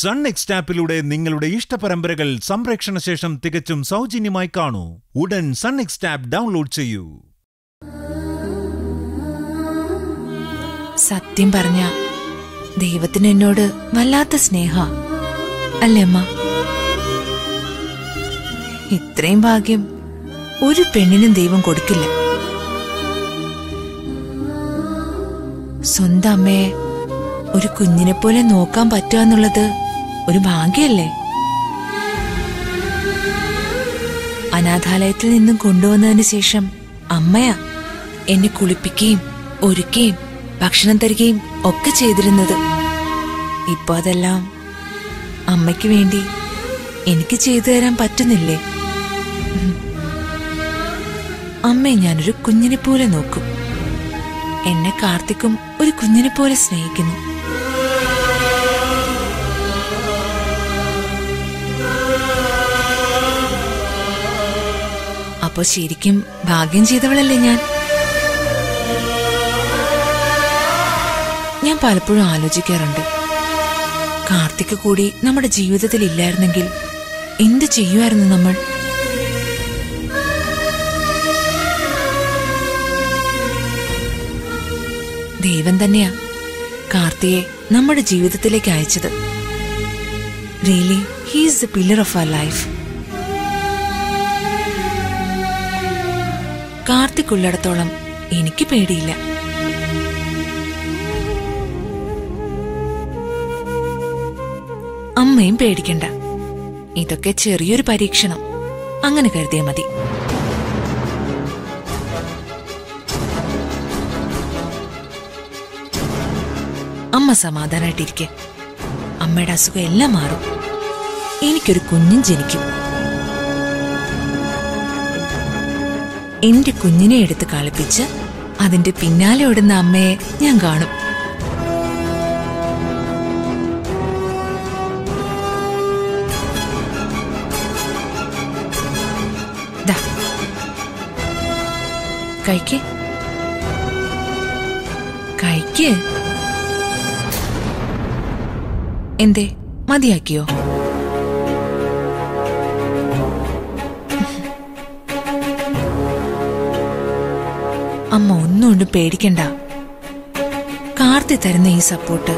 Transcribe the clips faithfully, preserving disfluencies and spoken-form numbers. Sunnext app-ലൂടെ നിങ്ങളുടെ ഇഷ്ടപരമ്പരകൾ സംപ്രേക്ഷണ ശേഷം തികച്ചും സൗജന്യമായി കാണൂ. ഉടൻ Sunnext app download ചെയ്യൂ. സത്യം പറഞ്ഞ ദൈവത്തിന് എന്നോട് വല്ലാത്ത സ്നേഹ. അല്ലേ അമ്മ? ഇത്രയും ഭാഗ്യം ഒരു പെണ്ണിനും ദൈവം കൊടുക്കില്ല. സ്വന്തം അമ്മയെ ഒരു കുഞ്ഞിനെ പോലെ നോക്കാൻ പറ്റുക എന്നുള്ളത് ഒരു ഭാഗ്യല്ലേ? അനാഥാലയത്തിൽ നിന്നും കൊണ്ടുവന്നതിന് ശേഷം അമ്മയാ എന്നെ കുളിപ്പിക്കുകയും ഒരുക്കുകയും ഭക്ഷണം തരികയും ഒക്കെ ചെയ്തിരുന്നത്. ഇപ്പൊ അതെല്ലാം അമ്മയ്ക്ക് വേണ്ടി എനിക്ക് ചെയ്തു തരാൻ പറ്റുന്നില്ലേ? അമ്മയെ ഞാനൊരു കുഞ്ഞിനെ പോലെ നോക്കും. എന്നെ കാർത്തിക്കും ഒരു കുഞ്ഞിനെ പോലെ സ്നേഹിക്കുന്നു. അപ്പൊ ശരിക്കും ഭാഗ്യം ചെയ്തവളല്ലേ ഞാൻ? ഞാൻ പലപ്പോഴും ആലോചിക്കാറുണ്ട്, കാർത്തിക് കൂടി നമ്മുടെ ജീവിതത്തിൽ ഇല്ലായിരുന്നെങ്കിൽ എന്ത് ചെയ്യുമായിരുന്നു നമ്മൾ? ദൈവം തന്നെയാ കാർത്തിയെ നമ്മുടെ ജീവിതത്തിലേക്ക് അയച്ചത്. Really he is the pillar of our life. Karthik ഉള്ളിടത്തോളം എനിക്ക് പേടിയില്ല. അമ്മയും പേടിക്കണ്ട. ഇതൊക്കെ ചെറിയൊരു പരീക്ഷണം, അങ്ങനെ കരുതിയാൽ മതി. അമ്മ സമാധാനായിട്ടിരിക്കെ. അമ്മയുടെ അസുഖം എല്ലാം മാറും. എനിക്കൊരു കുഞ്ഞും ജനിക്കും. എന്റെ കുഞ്ഞിനെ എടുത്ത് കളിപ്പിച്ച് അതിന്റെ പിന്നാലെ ഓടുന്ന അമ്മയെ ഞാൻ കാണും. കഴിക്കേ കഴിക്കേ എന്തേ മതിയാക്കിയോ? അമ്മ ഒന്നുകൊണ്ടും പേടിക്കണ്ട. കാർത്തി തരുന്ന ഈ സപ്പോർട്ട്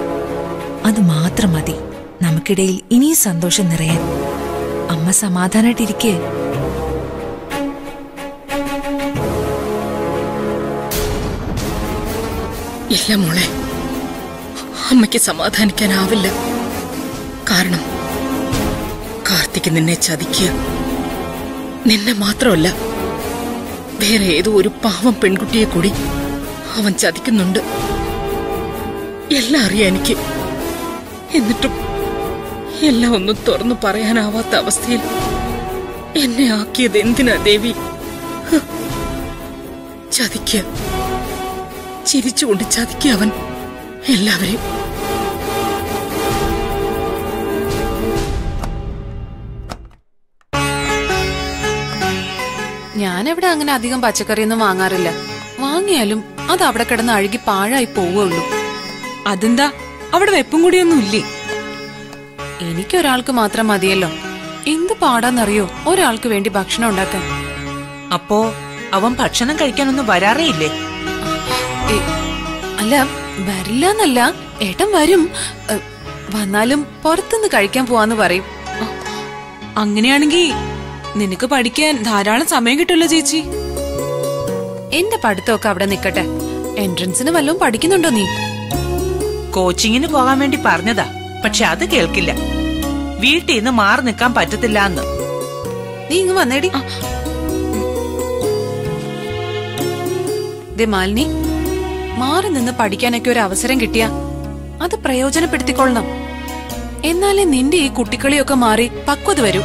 അത് മാത്രം മതി നമുക്കിടയിൽ ഇനി സന്തോഷം നിറയാൻ. അമ്മ സമാധാനായിട്ടിരിക്കേ. ഇല്ല മോളെ, അമ്മയ്ക്ക് സമാധാനിക്കാനാവില്ല. കാരണം കാർത്തിക് നിന്നെ ചതിക്കുക, നിന്നെ മാത്രമല്ല വേറെ ഏതോ ഒരു പാവം പെൺകുട്ടിയെ കൂടി അവൻ ചതിക്കുന്നുണ്ട്. എല്ലാം അറിയാം എനിക്ക്. എന്നിട്ടും എല്ലാം ഒന്നും തുറന്നു പറയാനാവാത്ത അവസ്ഥയിൽ എന്നെ ആക്കിയത് എന്തിനാ ദേവി? ചതിക്കുക, ചിരിച്ചുകൊണ്ട് ചതിക്കുക അവൻ എല്ലാവരെയും. ഞാനെവിടെ അങ്ങനെ അധികം പച്ചക്കറിയൊന്നും വാങ്ങാറില്ല. വാങ്ങിയാലും അത് അവിടെ കിടന്ന് അഴുകി പാഴായി പോവുകയുള്ളൂ. അതെന്താ അവിടെ വെപ്പും കൂടിയൊന്നും ഇല്ലേ? എനിക്കൊരാൾക്ക് മാത്രം മതിയല്ലോ. എന്ത് പാടാന്നറിയോ ഒരാൾക്ക് വേണ്ടി ഭക്ഷണം ഉണ്ടാക്കാൻ? അപ്പോ അവൻ ഭക്ഷണം കഴിക്കാനൊന്നും വരാറേ ഇല്ലേ? അല്ല, വരില്ലെന്നല്ല ഏട്ടൻ വരും. വന്നാലും പുറത്തുനിന്ന് കഴിക്കാൻ പോവാന്ന് പറയും. അങ്ങനെയാണെങ്കിൽ നിനക്ക് പഠിക്കാൻ ധാരാളം സമയം കിട്ടുമല്ലോ ചേച്ചി. എന്റെ പഠിത്തമൊക്കെ അവിടെ നിക്കട്ടെ. എൻട്രൻസിന് വല്ലതും പഠിക്കുന്നുണ്ടോ നീ? കോച്ചിങ്ങിന് പോകാൻ വേണ്ടി പറഞ്ഞതാ, പക്ഷെ അത് കേൾക്കില്ല. വീട്ടിൽ നിന്ന് മാറി നിക്കാൻ പറ്റത്തില്ല എന്ന്. നീ ഇങ്ങ് വന്നേടി. ദേ മാലിനി, മാറി നിന്ന് പഠിക്കാനൊക്കെ ഒരു അവസരം കിട്ടിയ അത് പ്രയോജനപ്പെടുത്തിക്കൊള്ളണം. എന്നാലേ നിന്റെ ഈ കുട്ടിക്കളിയൊക്കെ മാറി പക്വത വരൂ.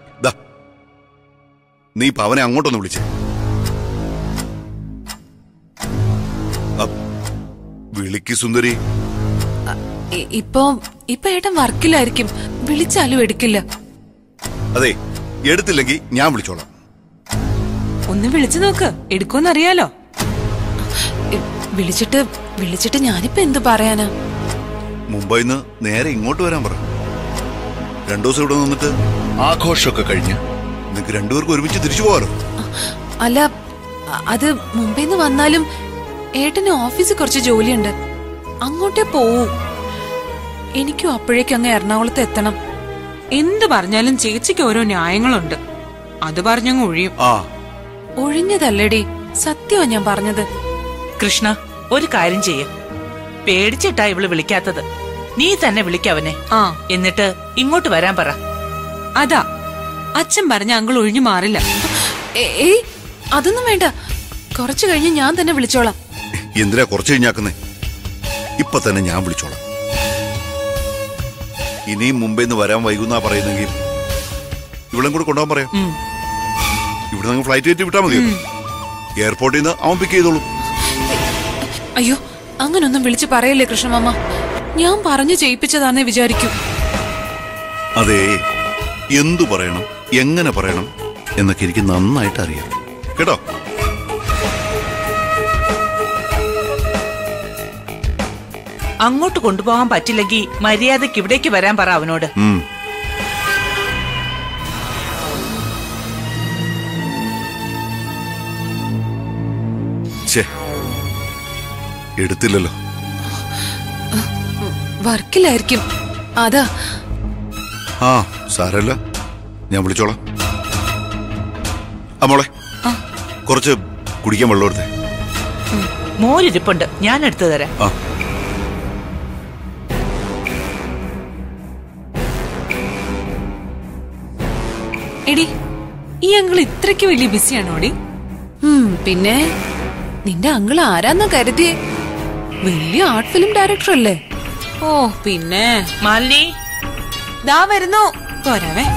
നീ ഇപ്പൊ അവനെ അങ്ങോട്ടൊന്ന് വിളിച്ച. വിളിക്ക് സുന്ദരി. ഇപ്പൊ ഇപ്പൊ ഏട്ടൻ വർക്കിലായിരിക്കും, വിളിച്ചാലും എടുക്കില്ല. അതെ, എടുത്തില്ലെങ്കിൽ ഞാൻ വിളിച്ചോളാം. ഒന്ന് വിളിച്ചു നോക്ക്, എടുക്കുമെന്നറിയാലോ. വിളിച്ചിട്ട് വിളിച്ചിട്ട് ഞാനിപ്പോ എന്ത് പറയാനാ? മുംബൈന്ന് നേരെ ഇങ്ങോട്ട് വരാൻ പറ. രണ്ടു ദിവസം ഇവിടെ നിന്നിട്ട് ആഘോഷമൊക്കെ കഴിഞ്ഞ് നിങ്ങക്ക് രണ്ടുപേർക്കും ഒരുമിച്ച് തിരിച്ചു പോകാലോ. അല്ല, അത് മുംബൈന്ന് വന്നാലും ഏട്ടന് ഓഫീസിൽ കുറച്ച് ജോലിയുണ്ട്, അങ്ങോട്ടേ പോവൂ. എനിക്കും അപ്പോഴേക്കും അങ്ങ് എറണാകുളത്ത് എത്തണം. എന്ത് പറഞ്ഞാലും ചേച്ചിക്ക് ഓരോ ന്യായങ്ങളുണ്ട്, അത് പറഞ്ഞങ്ങ് ഒഴിയും. ഒഴിഞ്ഞതല്ലടി, സത്യമാ ഞാൻ പറഞ്ഞത്. കൃഷ്ണ, ഒരു കാര്യം ചെയ്യും, പേടിച്ചിട്ടാ ഇവള് വിളിക്കാത്തത്. നീ തന്നെ വിളിക്കവനെ, എന്നിട്ട് ഇങ്ങോട്ട് വരാൻ പറ. അതാ അച്ഛൻ പറഞ്ഞ അങ്കിൾ ഒഴിഞ്ഞു മാറില്ല. ഏയ് അതൊന്നും വേണ്ട, കൊറച്ചു കഴിഞ്ഞ് ഞാൻ തന്നെ വിളിച്ചോളാം. എന്തിനാ കൊറച്ചു കഴിഞ്ഞാക്കുന്നേ, ഇപ്പൊ തന്നെ ഞാൻ വിളിച്ചോളാം. ഇനിയും മുംബൈന്ന് വരാൻ വൈകുന്നാ പറയുന്നെങ്കിൽ ഇവളും കൂടെ കൊണ്ടുപോകാൻ പറയാം. ഇവിടെ നിങ്ങൾ ഫ്ലൈറ്റ് കയറ്റി വിട്ടാൽ മതിയോ, എയർപോർട്ടിൽ നിന്ന് അവൻ പിക്ക് ചെയ്തോളൂ. അയ്യോ, അങ്ങനൊന്നും വിളിച്ച് പറയല്ലേ കൃഷ്ണമാമ, ഞാൻ പറഞ്ഞു ചെയ്യിപ്പിച്ചതാന്നേ വിചാരിക്കും. അതേ, എന്തു പറയണം എങ്ങനെ പറയണം എന്നൊക്കെ എനിക്ക് നന്നായിട്ട് അറിയാം കേട്ടോ. അങ്ങോട്ട് കൊണ്ടുപോകാൻ പറ്റില്ലെങ്കിൽ മര്യാദക്ക് ഇവിടേക്ക് വരാൻ പറ അവനോട്. എടുത്തില്ലല്ലോ, വർക്കിലായിരിക്കും. അതാ ആ സാരല്ല, ഞാൻ വിളിച്ചോളാം. അമ്മോളെ, കുറച്ച് കുടിക്കാൻ വെള്ളം എടുത്തേ. മോരിരിപ്പുണ്ട്, ഞാൻ എടുത്തു തരാം. എടി, ഈ അങ്കിൾ ഇത്രക്ക് വലിയ ബിസിയാണോ? എടി പിന്നെ നിന്റെ അങ്കിൾ ആരാന്നാ കരുതിയേ? വലിയ ആർട്ട് ഫിലിം ഡയറക്ടർ അല്ലേ? ഓ പിന്നെ മാലിനി ദാ വരുന്നു, പോരാവേ.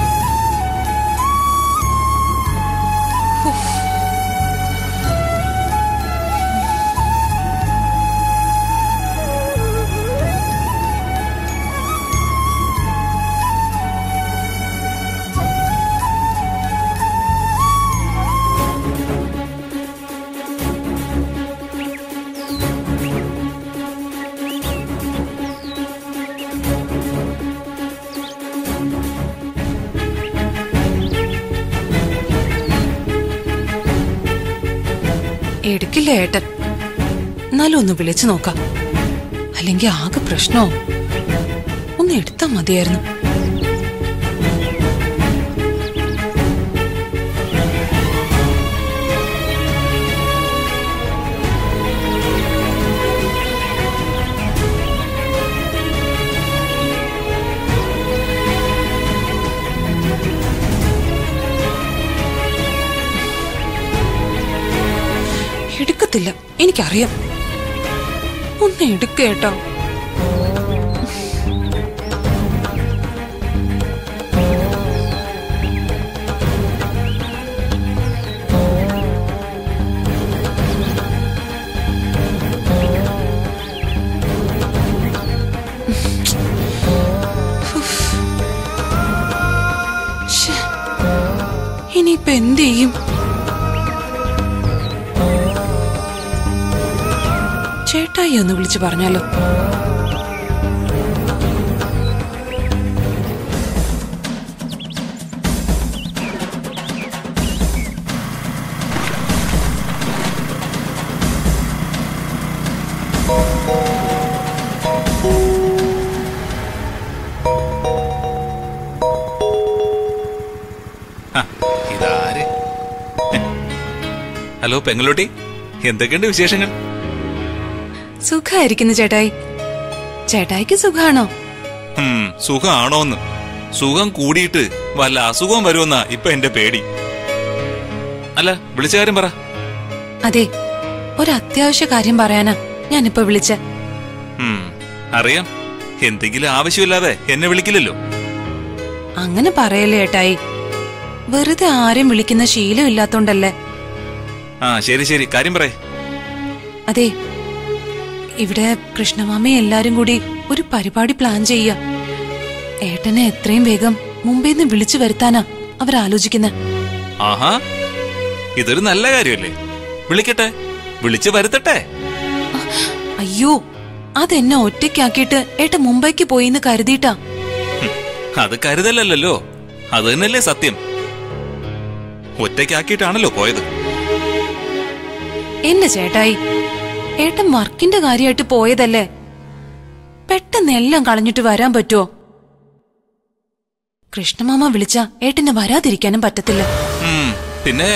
എടുക്കില്ല ഏട്ടൻ, എന്നാലും ഒന്ന് വിളിച്ചു നോക്കാം, അല്ലെങ്കിൽ ആകെ പ്രശ്നവും. ഒന്ന് എടുത്താൽ മതിയായിരുന്നു. എടുക്കത്തില്ല, എനിക്കറിയാം. ഒന്ന് എടുക്കേട്ടോ. ഇനിയിപ്പ എന്ത് ചെയ്യും? ചേട്ടായി ഒന്ന് വിളിച്ചു പറഞ്ഞാലോ? ഹലോ പെങ്ങളോട്ടി, എന്തൊക്കെയുണ്ട് വിശേഷങ്ങൾ? സുഖായിരിക്കുന്നു ചേട്ടായി. ചേട്ടായിക്ക് സുഖാണോ? സുഖാണോന്ന്, സുഖം കൂടിയിട്ട് വല്ല അസുഖം വരുമെന്നാ ഇപ്പൊ എന്റെ പേടി. അല്ല, വിളിച്ച കാര്യം പറ. അതെ, ഒരു അത്യാവശ്യ കാര്യം പറയാനാ ഞാനിപ്പോ വിളിച്ച. അറിയാം, എന്തെങ്കിലും ആവശ്യമില്ലാതെ എന്നെ വിളിക്കില്ലല്ലോ. അങ്ങനെ പറയല്ലേ ഏട്ടായി, വെറുതെ ആരും വിളിക്കുന്ന ശീലം ഇല്ലാത്തോണ്ടല്ലേ. ആ ശരി ശരി, കാര്യം പറയേ. അതെ, ഇവിടെ കൃഷ്ണമാമയെ എല്ലാരും കൂടി ഒരു പരിപാടി പ്ലാൻ ചെയ്യാ. ഏട്ടനെ എത്രയും വേഗം മുംബൈന്ന് വിളിച്ചു വരുത്താനാ അവരാലോചിക്കുന്നെ. ആഹാ, ഇതൊരു നല്ല കാര്യമല്ലേ. വിളിക്കട്ടെ, വിളിച്ചു വരുത്തട്ടെ. അയ്യോ, അതെന്നെ ഒറ്റയ്ക്കാക്കിയിട്ട് ഏട്ടൻ മുംബൈക്ക് പോയിന്ന് കരുതിട്ടാ. അത് കരുതലല്ലോ, അത് തന്നെയല്ലേ സത്യം. ഒറ്റയ്ക്കാക്കിയിട്ടാണല്ലോ പോയത്. എന്റെ ചേട്ടായി, ഏട്ടൻ വർക്കിന്റെ കാര്യമായിട്ട് പോയതല്ലേ, പെട്ടെന്ന് എല്ലാം കളഞ്ഞിട്ട് വരാൻ പറ്റുമോ? കൃഷ്ണമാമ വിളിച്ച ഏട്ടനെ വരാതിരിക്കാനും പറ്റത്തില്ല. പിന്നെ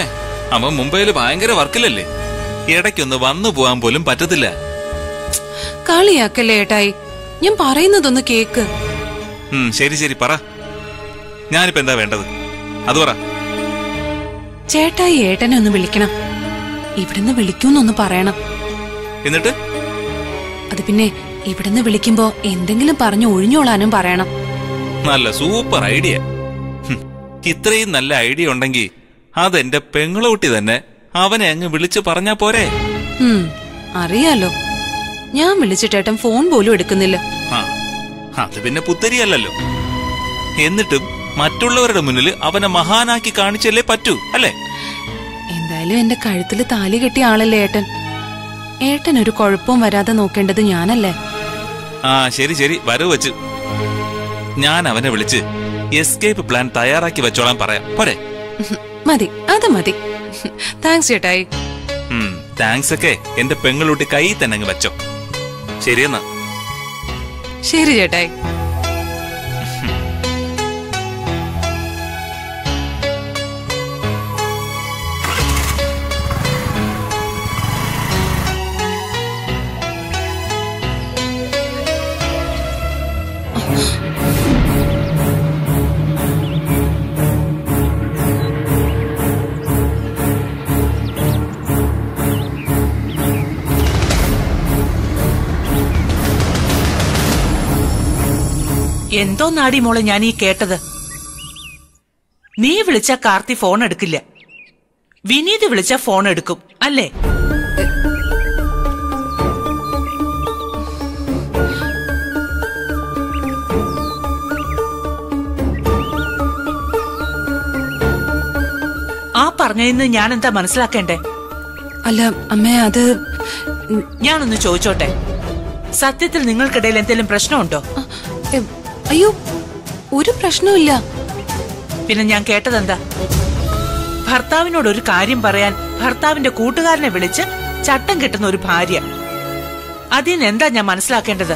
അവൻ മുംബൈയിൽ ഭയങ്കര വർക്കിലല്ലേ, ഇടയ്ക്കൊന്ന് വന്നു പോവാൻ പോലും പറ്റത്തില്ല. കളിയാക്കല്ലേ ഏട്ടായി, ഞാൻ പറയുന്നതൊന്ന് കേക്ക്. ശരി ശരി പറ, ഞാനിപ്പോ എന്താ വേണ്ടത് അത് പറ. ചേട്ടായി ഏട്ടനെ ഒന്ന് വിളിക്കണം, ഇവിടുന്ന് വിളിക്കൂന്നൊന്ന് പറയണം. എന്നിട്ട് അത് പിന്നെ ഇവിടുന്ന് വിളിക്കുമ്പോ എന്തെങ്കിലും പറഞ്ഞു ഒഴിഞ്ഞോളാനും പറയണം. നല്ല സൂപ്പർ ഐഡിയ. ഇത്രയും നല്ല ഐഡിയ ഉണ്ടെങ്കിൽ അതെന്റെ പെങ്ങളൂട്ടി തന്നെ അവനെ അങ്ങ് വിളിച്ചു പറഞ്ഞാ പോരെ. അറിയാലോ, ഞാൻ വിളിച്ചിട്ടേട്ടൻ ഫോൺ പോലും എടുക്കുന്നില്ല. അത് പിന്നെ പുത്തരിയല്ലോ. എന്നിട്ടും മറ്റുള്ളവരുടെ മുന്നിൽ അവനെ മഹാനാക്കി കാണിച്ചല്ലേ പറ്റൂ അല്ലേ? എന്തായാലും എന്റെ കഴുത്തിൽ താലി കെട്ടിയ ആളല്ലേ ഏട്ടൻ. ഏട്ടൻ ഒരു കുഴപ്പവും വരാതെ നോക്കേണ്ടത് ഞാനല്ലേ. ആ ശരി ശരി, വരവ് വെച്ച് ഞാൻ അവനെ വിളിച്ച് എസ്കേപ്പ് പ്ലാൻ തയ്യാറാക്കി വെച്ചോളാൻ പറയാം പോരെ. മതി, അത് മതി. താങ്ക്സ് ചേട്ടായി. താങ്ക്സ് ഒക്കെ എന്റെ പെങ്ങളൂട്ടി കൈ തന്നെ വെച്ചോ. ശരിയെന്നാ. ശരി ചേട്ടായി. എന്തോ നാടി മോളെ ഞാൻ ഈ കേട്ടത്. നീ വിളിച്ച കാർത്തി ഫോൺ എടുക്കില്ല, വിനീത് വിളിച്ച ഫോൺ എടുക്കും അല്ലേ? ആ പറഞ്ഞതിന്ന് ഞാൻ എന്താ മനസ്സിലാക്കേണ്ടേ? അല്ല അമ്മേ, അത് ഞാനൊന്ന് ചോദിച്ചോട്ടെ, സത്യത്തിൽ നിങ്ങൾക്കിടയിൽ എന്തെങ്കിലും പ്രശ്നമുണ്ടോ? അയ്യോ, ഒരു പ്രശ്നമില്ല. പിന്നെ ഞാൻ കേട്ടതെന്താ, ഭർത്താവിനോട് ഒരു കാര്യം പറയാൻ ഭർത്താവിന്റെ കൂട്ടുകാരനെ വിളിച്ച് ചട്ടം കിട്ടുന്ന ഒരു ഭാര്യ. അതിന് എന്താ ഞാൻ മനസ്സിലാക്കേണ്ടത്?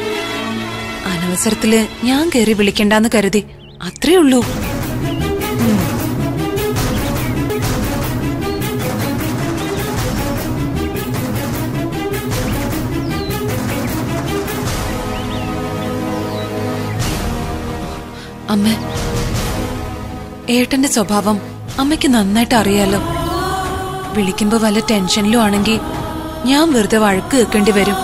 അവസരത്തില് ഞാൻ കയറി വിളിക്കണ്ടെന്ന് കരുതി, അത്രേ ഉള്ളൂ. അമ്മ, ഏട്ടന്റെ സ്വഭാവം അമ്മയ്ക്ക് നന്നായിട്ട് അറിയാലോ. വിളിക്കുമ്പോ വല്ല ടെൻഷനിലും ആണെങ്കിൽ ഞാൻ വെറുതെ വഴക്ക് കേൾക്കേണ്ടി വരും.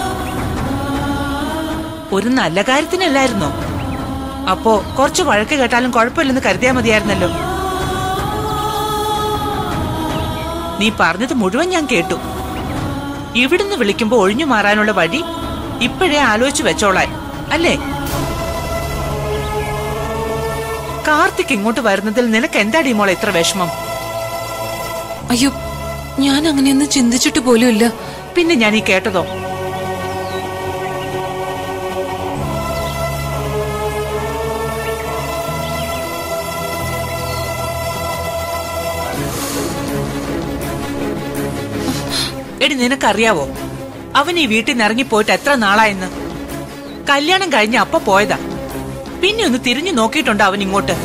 ഒരു നല്ല കാര്യത്തിനല്ലായിരുന്നോ? അപ്പോ കുറച്ച് വഴക്ക് കേട്ടാലും കുഴപ്പമില്ലെന്ന് കരുതിയാ മതിയായിരുന്നല്ലോ. നീ പറഞ്ഞത് മുഴുവൻ ഞാൻ കേട്ടു. ഇവിടുന്ന് വിളിക്കുമ്പോ ഒഴിഞ്ഞു മാറാനുള്ള വഴി ഇപ്പോഴേ ആലോചിച്ചു വെച്ചോളാൻ അല്ലേ? കാർത്തിക് ഇങ്ങോട്ട് വരുന്നതിൽ നിനക്ക് എന്താ മോളെ ഇത്ര വിഷമം? അയ്യോ, ഞാൻ അങ്ങനെയൊന്നും ചിന്തിച്ചിട്ട് പോലും ഇല്ല. പിന്നെ ഞാൻ ഈ കേട്ടതോ? എടി നിനക്കറിയാവോ അവൻ ഈ വീട്ടിൽ നിന്ന് ഇറങ്ങിപ്പോയിട്ട് എത്ര നാളായെന്ന്? കല്യാണം കഴിഞ്ഞ അപ്പ പോയതാ. പിന്നെ ഒന്ന് തിരിഞ്ഞു നോക്കിയിട്ടുണ്ടോ അവൻ ഇങ്ങോട്ട്?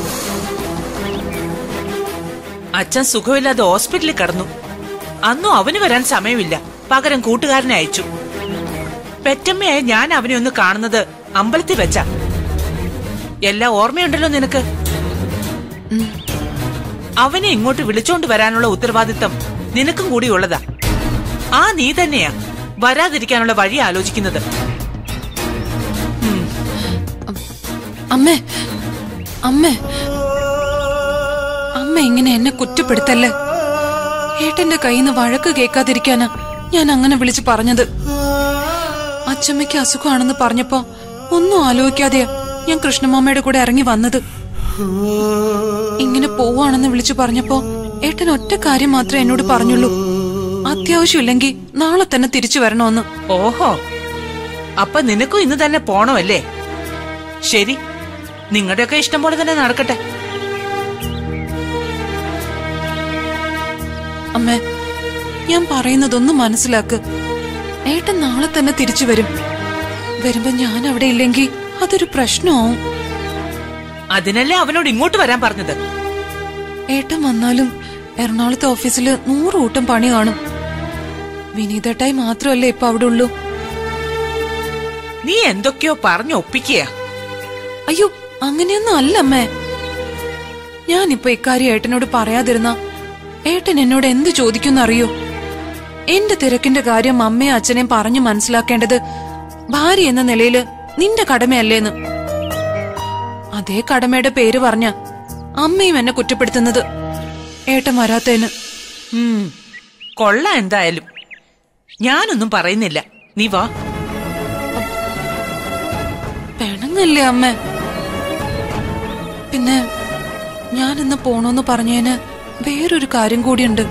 അച്ഛൻ സുഖമില്ലാതെ ഹോസ്പിറ്റലിൽ കിടന്നു. അന്നും അവന് വരാൻ സമയമില്ല, പകരം കൂട്ടുകാരനെ അയച്ചു. പെറ്റമ്മയായ ഞാൻ അവനെ ഒന്ന് കാണുന്നത് അമ്പലത്തിൽ വെച്ചാ. എല്ലാം ഓർമ്മയുണ്ടല്ലോ നിനക്ക്. അവനെ ഇങ്ങോട്ട് വിളിച്ചോണ്ട് വരാനുള്ള ഉത്തരവാദിത്തം നിനക്കും കൂടി ഉള്ളതാ. ആ നീ തന്നെയാ വരാതിരിക്കാനുള്ള വഴി ആലോചിക്കുന്നത്. അമ്മേ അമ്മേ അമ്മ ഇങ്ങനെ എന്നെ കുറ്റപ്പെടുത്തല്ലേ. ഏട്ടന്റെ കയ്യിൽ നിന്ന് വഴക്ക് കേൾക്കാതിരിക്കാനാ ഞാൻ അങ്ങനെ വിളിച്ചു പറഞ്ഞത്. അച്ചമ്മയ്ക്ക് അസുഖമാണെന്ന് പറഞ്ഞപ്പോ ഒന്നും ആലോചിക്കാതെയാ ഞാൻ കൃഷ്ണമാമയുടെ കൂടെ ഇറങ്ങി വന്നത്. ഇങ്ങനെ പോവാണെന്ന് വിളിച്ചു പറഞ്ഞപ്പോ ഏട്ടൻ ഒറ്റ കാര്യം മാത്രമേ എന്നോട് പറഞ്ഞുള്ളൂ, അത്യാവശ്യമില്ലെങ്കിൽ നാളെ തന്നെ തിരിച്ചു വരണോന്ന്. ഓഹോ, അപ്പൊ നിനക്കും ഇന്ന് തന്നെ പോണോ അല്ലേ? ശരി, നിങ്ങളുടെയൊക്കെ ഇഷ്ടം പോലെ തന്നെ നടക്കട്ടെ. അമ്മേ, ഞാൻ പറയുന്നതൊന്നും മനസ്സിലാക്ക്. ഏട്ടൻ നാളെ തന്നെ തിരിച്ചു വരും. വരുമ്പോ ഞാൻ അവിടെ ഇല്ലെങ്കിൽ അതൊരു പ്രശ്നമാവും. അതിനല്ലേ അവനോട് ഇങ്ങോട്ട് വരാൻ പറഞ്ഞത്. ഏട്ടൻ വന്നാലും എറണാകുളത്തെ ഓഫീസില് നൂറ് കൂട്ടം പണി കാണും. വിനീതേട്ടായി മാത്രമല്ലേ ഇപ്പൊ അവിടെ ഉള്ളൂ. നീ എന്തൊക്കെയോ പറഞ്ഞു ഒപ്പിക്കുക. അയ്യോ, അങ്ങനെയൊന്നും അല്ല അമ്മേ. ഞാനിപ്പൊ ഇക്കാര്യം ഏട്ടനോട് പറയാതിരുന്ന ഏട്ടൻ എന്നോട് എന്ത് ചോദിക്കുന്നറിയോ? എന്റെ തിരക്കിന്റെ കാര്യം അമ്മയും അച്ഛനെയും പറഞ്ഞു മനസ്സിലാക്കേണ്ടത് ഭാര്യ എന്ന നിലയില് നിന്റെ കടമയല്ലേന്ന്. അതേ കടമയുടെ പേര് പറഞ്ഞ അമ്മയും എന്നെ കുറ്റപ്പെടുത്തുന്നത് ഏട്ടൻ വരാത്തേന്. കൊള്ള, എന്തായാലും ഞാനൊന്നും പറയുന്നില്ല, നീ വാ. പെണങ്ങല്ലേ അമ്മ? പിന്നെ ഞാനിന്ന് പോണോന്ന് പറഞ്ഞതിന് വേറൊരു കാര്യം കൂടിയുണ്ട്.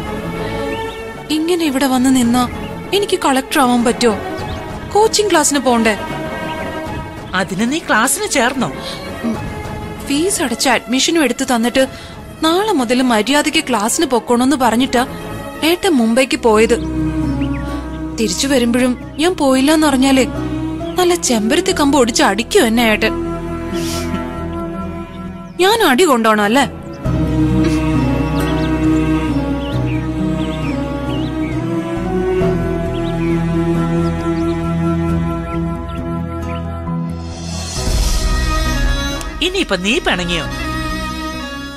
ഇങ്ങനെ ഇവിടെ വന്ന് നിന്നാ എനിക്ക് കളക്ടർ ആവാൻ പറ്റുമോ? കോച്ചിങ് ക്ലാസ്സിന് പോണ്ടേ? അതിന് നീ ക്ലാസ്സിന് ചേർന്നോ? ഫീസ് അടച്ച് അഡ്മിഷനും എടുത്ത് തന്നിട്ട് നാളെ മുതൽ മര്യാദയ്ക്ക് ക്ലാസ്സിന് പൊക്കോണോന്ന് പറഞ്ഞിട്ടാ ഏട്ടൻ മുംബൈക്ക് പോയത്. തിരിച്ചു വരുമ്പോഴും ഞാൻ പോയില്ലെന്ന് പറഞ്ഞാലേ നല്ല ചെമ്പരത്തി കമ്പ് ഒടിച്ച് അടിക്കും എന്നെ ഏട്ടൻ. ഞാൻ അടി കൊണ്ടോണം അല്ലേ? ഇനിയിപ്പൊ നീ പിണങ്ങിയോ?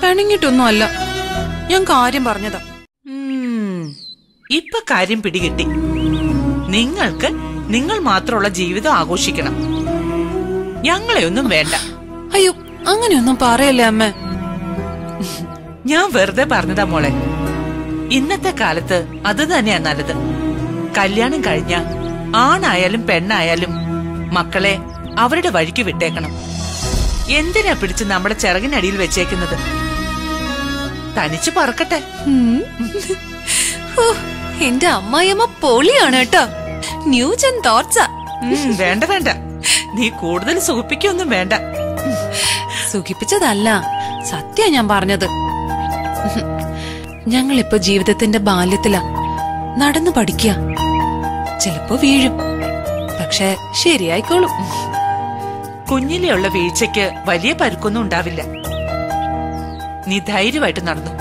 പിണങ്ങിട്ടൊന്നും അല്ല, ഞാൻ കാര്യം പറഞ്ഞതാ. ഇപ്പൊ കാര്യം പിടികിട്ടി. നിങ്ങൾക്ക് നിങ്ങൾ മാത്രമുള്ള ജീവിതം ആഘോഷിക്കണം, ഞങ്ങളെ ഒന്നും വേണ്ട. അയ്യോ, അങ്ങനെയൊന്നും പറയല്ലേ അമ്മ. ഞാൻ വെറുതെ പറഞ്ഞതാ മോളെ. ഇന്നത്തെ കാലത്ത് അത് തന്നെയാ നല്ലത്. കല്യാണം കഴിഞ്ഞ ആണായാലും പെണ്ണായാലും മക്കളെ അവരുടെ വഴിക്ക് വിട്ടേക്കണം. എന്തിനാ പിടിച്ച് നമ്മുടെ ചിറകിനടിയിൽ വെച്ചേക്കുന്നത്? തനിച്ച് പറക്കട്ടെ. എന്റെ അമ്മായിയമ്മ പൊളിയാണ് കേട്ടോ. ന്യൂജൻ തോർച്ച. വേണ്ട വേണ്ട, നീ കൂടുതൽ സുഖിപ്പിക്കൊന്നും വേണ്ട. സുഖിപ്പിച്ചതല്ല, സത്യ ഞാൻ പറഞ്ഞത്. ഞങ്ങളിപ്പോ ജീവിതത്തിന്റെ ബാല്യത്തിലാ, നടന്നു പഠിക്കുക. ചിലപ്പോ വീഴും, പക്ഷെ ശരിയായിക്കോളും. കുഞ്ഞിലെയുള്ള വീഴ്ചയ്ക്ക് വലിയ പരുക്കൊന്നും ഉണ്ടാവില്ല. നീ ധൈര്യമായിട്ട് നടന്നു.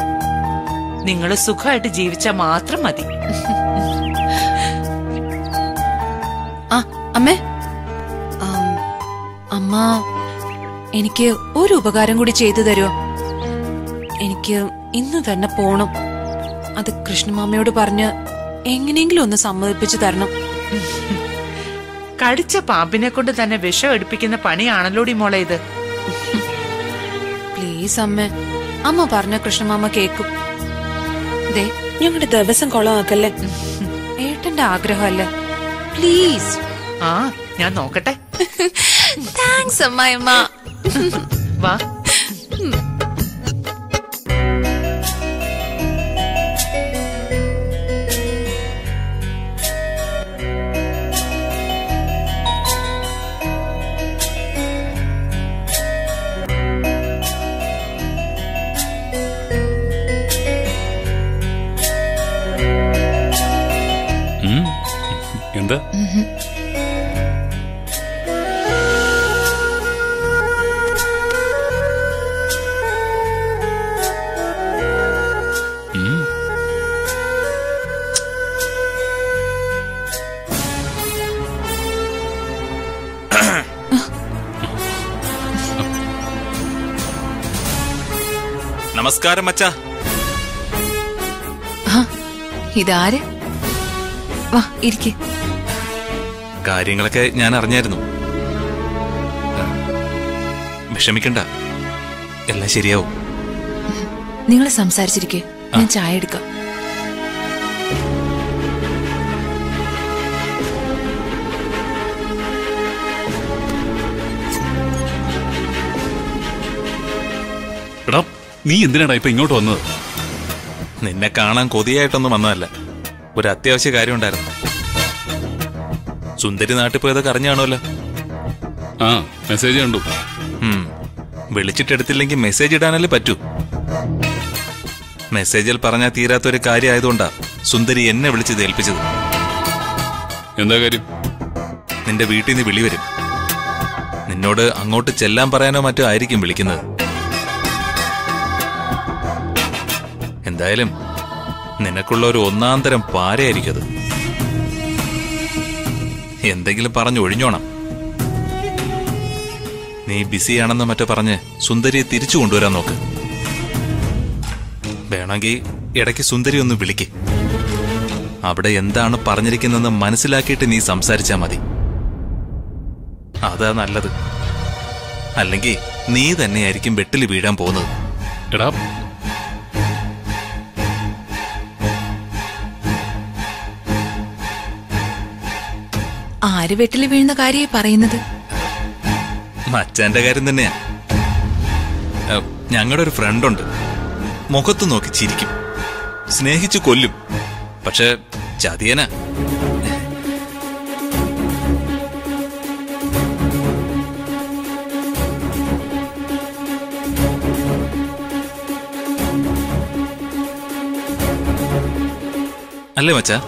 നിങ്ങള് സുഖമായിട്ട് ജീവിച്ചാൽ മാത്രം മതി. ആ അമ്മേ, അമ്മ എനിക്ക് ഒരു ഉപകാരം കൂടി ചെയ്തു തരുമോ? എനിക്ക് ഇന്ന് തന്നെ പോണം. അത് കൃഷ്ണമാമയോട് പറഞ്ഞ് എങ്ങനെയെങ്കിലും ഒന്ന് സമ്മതിപ്പിച്ചു തരണം. കടിച്ച പാമ്പിനെ കൊണ്ട് തന്നെ വിഷം എടുപ്പിക്കുന്ന പണിയാണല്ലോടി മോളെ ഇത്. പ്ലീസ് അമ്മേ, അമ്മ പറഞ്ഞ കൃഷ്ണമാമ കേക്കും. ദേ, ഞങ്ങളുടെ ദിവസം കൊളമാക്കല്ലേ. ഏട്ടന്റെ ആഗ്രഹമല്ലേ, പ്ലീസ്. ആ, ഞാൻ നോക്കട്ടെ. താങ്ക്സ് അമ്മായിമ്മ. വാ. Govinda. Mm-hmm. Namaskaram, Macha. Huh? Idare? Va, irke. കാര്യങ്ങളൊക്കെ ഞാൻ അറിഞ്ഞായിരുന്നു. വിഷമിക്കണ്ട. എല്ലാം ശരിയാവും. നിങ്ങൾ സംസാരിച്ചിരിക്കേ. ഞാൻ ചായ എടുക്കാം. നീ എന്തിനാണ് ഇപ്പൊ ഇങ്ങോട്ട് വന്നത്? നിന്നെ കാണാൻ കൊതിയായിട്ടൊന്നും വന്നതല്ല, ഒരു അത്യാവശ്യ കാര്യം ഉണ്ടായിരുന്നു. സുന്ദരി നാട്ടിൽ പോയതൊക്കെ അറിഞ്ഞാണോല്ലോ. ആ മെസ്സേജ് കണ്ടു. വിളിച്ചിട്ടെടുത്തില്ലെങ്കിൽ മെസ്സേജ് ഇടാനല്ലേ പറ്റൂ. മെസ്സേജിൽ പറഞ്ഞാൽ തീരാത്തൊരു കാര്യമായതുകൊണ്ടാ സുന്ദരി എന്നെ വിളിച്ചത് ഏൽപ്പിച്ചത്. എന്താ കാര്യം? നിന്റെ വീട്ടിൽ നിന്ന് വിളി വരും. നിന്നോട് അങ്ങോട്ട് ചെല്ലാൻ പറയാനോ മറ്റോ ആയിരിക്കും വിളിക്കുന്നത്. എന്തായാലും നിനക്കുള്ള ഒരു ഒന്നാം തരം പാരയായിരിക്കും അത്. എന്തെങ്കിലും പറഞ്ഞു ഒഴിഞ്ഞോണം. നീ ബിസിയാണെന്ന് മറ്റോ പറഞ്ഞ് സുന്ദരിയെ തിരിച്ചു കൊണ്ടുവരാൻ നോക്ക്. വേണമെങ്കിൽ ഇടയ്ക്ക് സുന്ദരി ഒന്ന് വിളിക്ക്. അവിടെ എന്താണ് പറഞ്ഞിരിക്കുന്നതെന്ന് മനസ്സിലാക്കിയിട്ട് നീ സംസാരിച്ചാൽ മതി. അതാ നല്ലത്. അല്ലെങ്കിൽ നീ തന്നെയായിരിക്കും വെട്ടിൽ വീഴാൻ പോകുന്നത്. എടാ ആര് വെട്ടിൽ വീഴുന്ന കാര്യേ പറയുന്നത്? മച്ചാന്റെ കാര്യം തന്നെയാ. ഞങ്ങളുടെ ഒരു ഫ്രണ്ടുണ്ട്, മുഖത്ത് നോക്കി ചിരിക്കും, സ്നേഹിച്ചു കൊല്ലും, പക്ഷെ ചതിയനാ. അല്ലേ മച്ചാ?